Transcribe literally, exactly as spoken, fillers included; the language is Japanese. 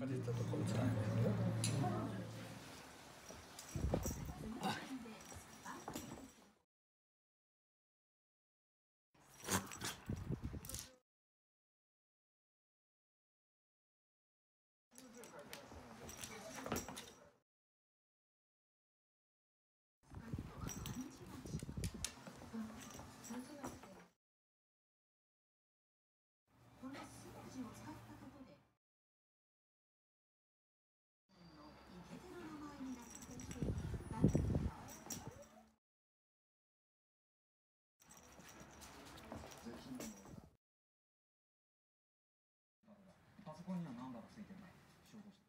借りたところじゃないパソコンにはナンバーがついてない。照合して。